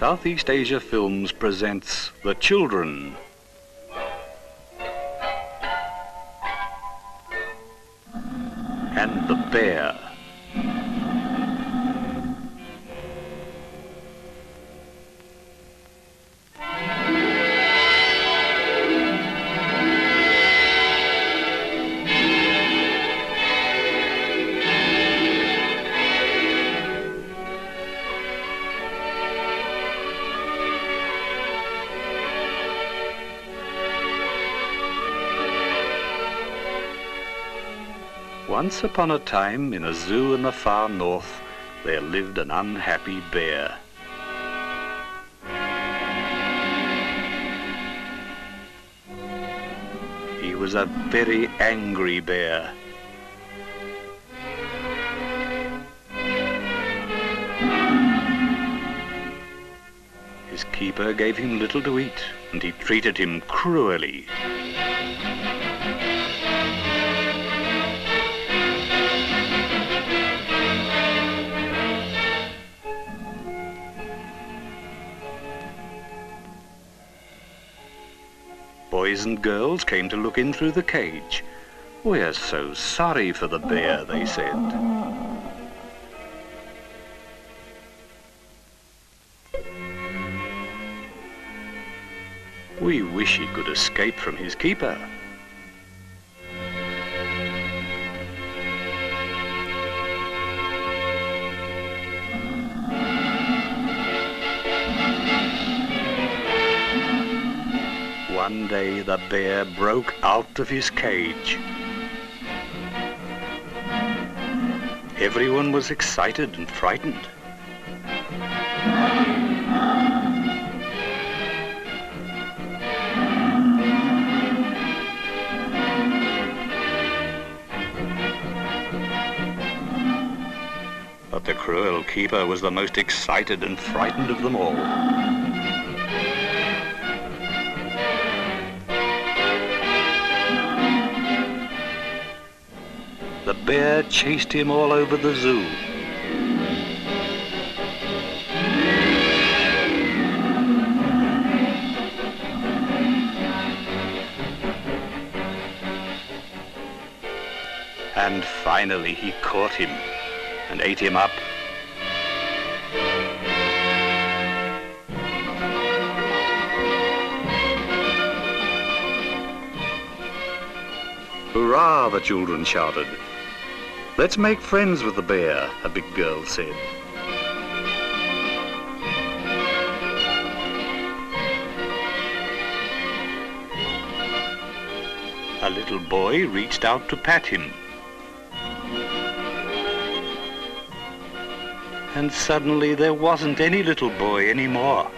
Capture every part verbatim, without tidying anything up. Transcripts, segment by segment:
Southeast Asia Films presents The Children. And the Bear. Once upon a time, in a zoo in the far north, there lived an unhappy bear. He was a very angry bear. His keeper gave him little to eat, and he treated him cruelly. Boys and girls came to look in through the cage. "We're so sorry for the bear," they said. "We wish he could escape from his keeper." One day the bear broke out of his cage. Everyone was excited and frightened. But the cruel keeper was the most excited and frightened of them all. The bear chased him all over the zoo. And finally he caught him and ate him up. "Hurrah," the children shouted. "Let's make friends with the bear," a big girl said. A little boy reached out to pat him. And suddenly there wasn't any little boy anymore.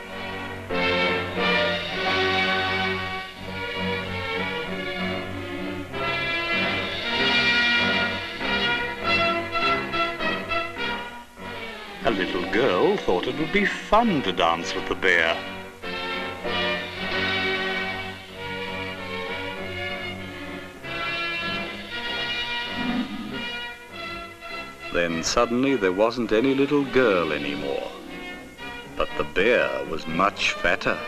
A little girl thought it would be fun to dance with the bear. Then suddenly there wasn't any little girl anymore. But the bear was much fatter.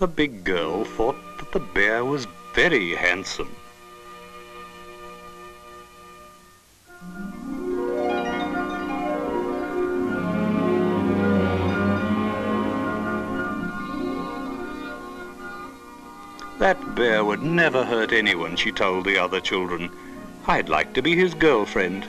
The big girl thought that the bear was very handsome. "That bear would never hurt anyone," she told the other children. "I'd like to be his girlfriend."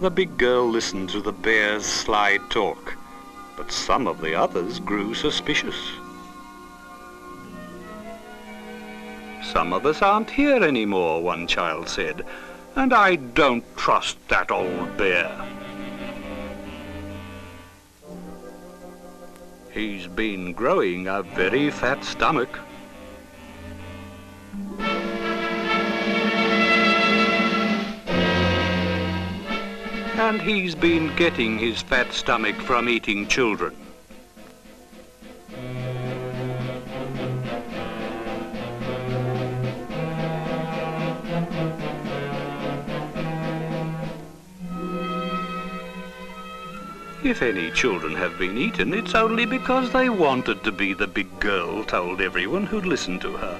The big girl listened to the bear's sly talk, but some of the others grew suspicious. "Some of us aren't here anymore," one child said, "and I don't trust that old bear. He's been growing a very fat stomach." And he's been getting his fat stomach from eating children. If any children have been eaten, it's only because they wanted to be the big girl told everyone who'd listen to her.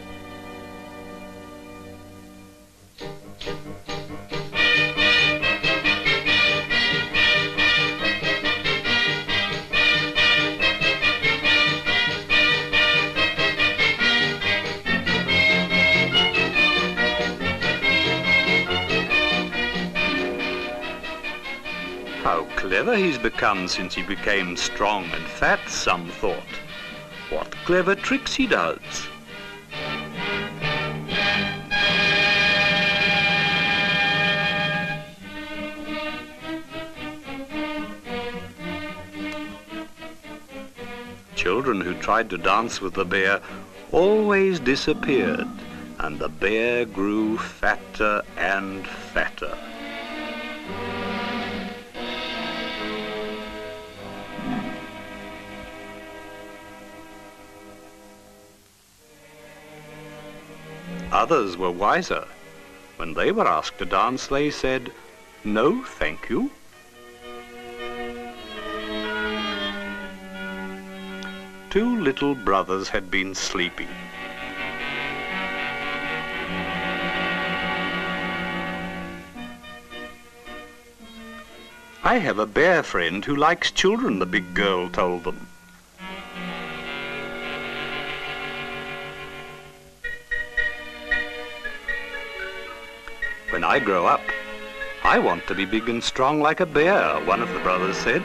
How clever he's become since he became strong and fat, some thought. What clever tricks he does. Children who tried to dance with the bear always disappeared, and the bear grew fatter and fatter. Others were wiser. When they were asked to dance, they said, "No, thank you." Two little brothers had been sleepy. "I have a bear friend who likes children," the big girl told them. "When I grow up, I want to be big and strong like a bear," one of the brothers said.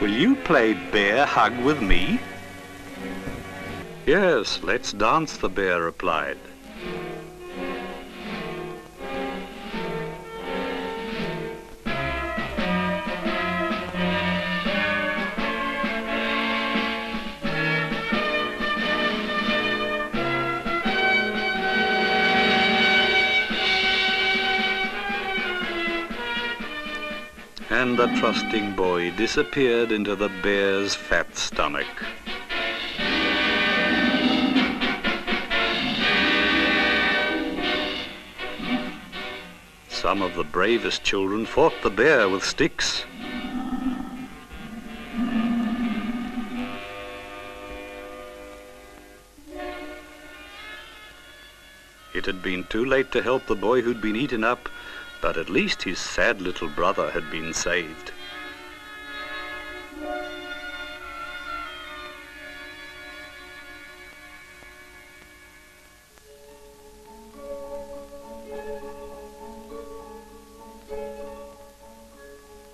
"Will you play bear hug with me?" "Yes, let's dance," the bear replied. And the trusting boy disappeared into the bear's fat stomach. Some of the bravest children fought the bear with sticks. It had been too late to help the boy who'd been eaten up, but at least his sad little brother had been saved.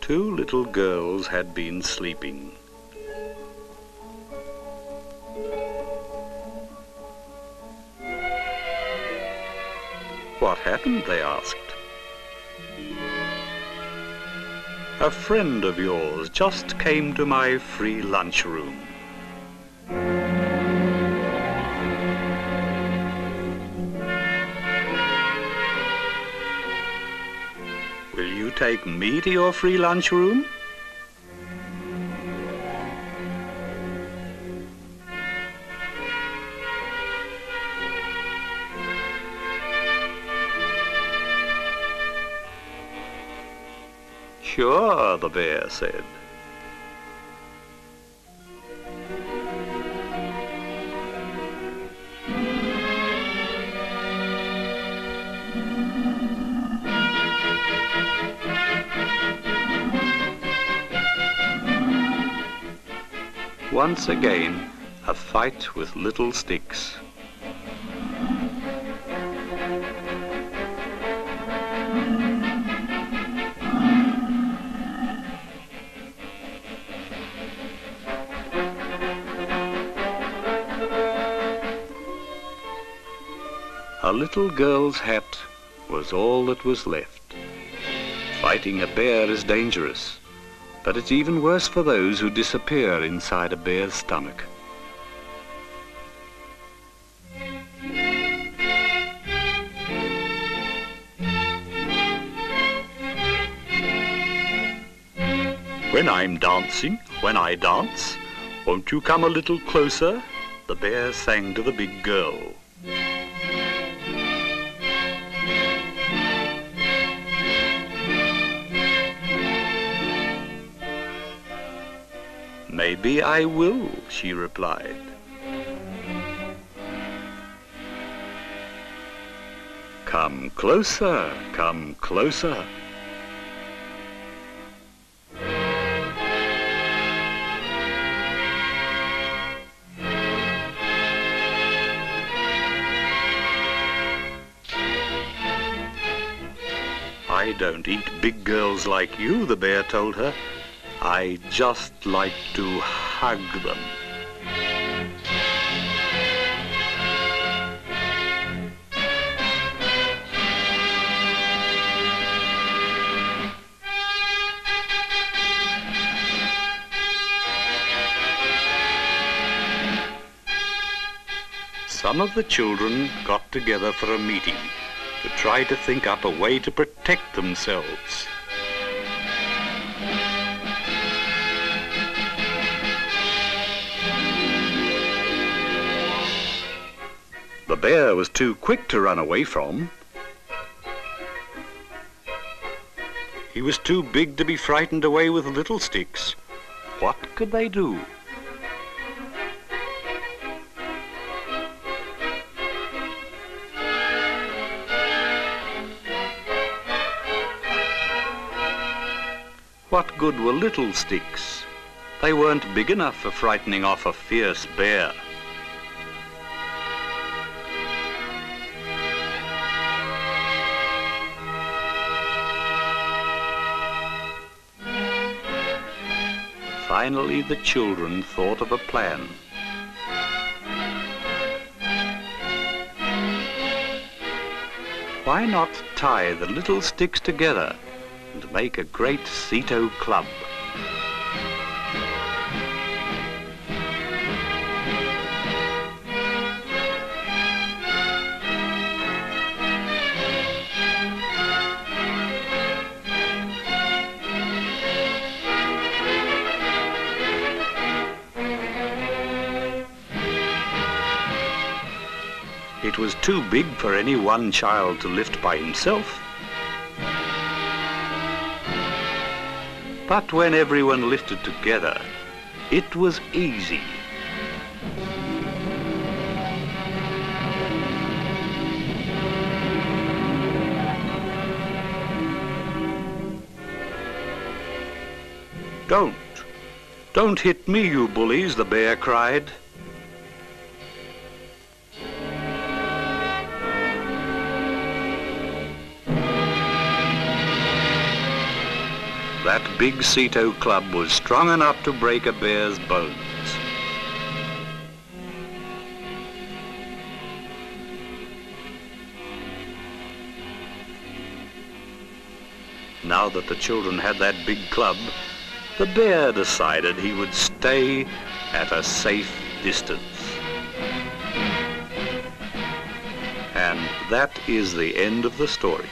Two little girls had been sleeping. "What happened?" they asked. "A friend of yours just came to my free lunchroom. Will you take me to your free lunchroom?" "Sure," the bear said. Once again, a fight with little sticks. A little girl's hat was all that was left. Fighting a bear is dangerous. But it's even worse for those who disappear inside a bear's stomach. When I'm dancing, when I dance, won't you come a little closer? The bear sang to the big girl. Maybe I will, she replied. Come closer, come closer. I don't eat big girls like you, the bear told her. I just like to hug them. Some of the children got together for a meeting to try to think up a way to protect themselves. The bear was too quick to run away from. He was too big to be frightened away with little sticks. What could they do? What good were little sticks? They weren't big enough for frightening off a fierce bear. Finally, the children thought of a plan. Why not tie the little sticks together and make a great Ceto club? It was too big for any one child to lift by himself. But when everyone lifted together, it was easy. Don't, don't hit me, you bullies, the bear cried. That big Ceto club was strong enough to break a bear's bones. Now that the children had that big club, the bear decided he would stay at a safe distance. And that is the end of the story.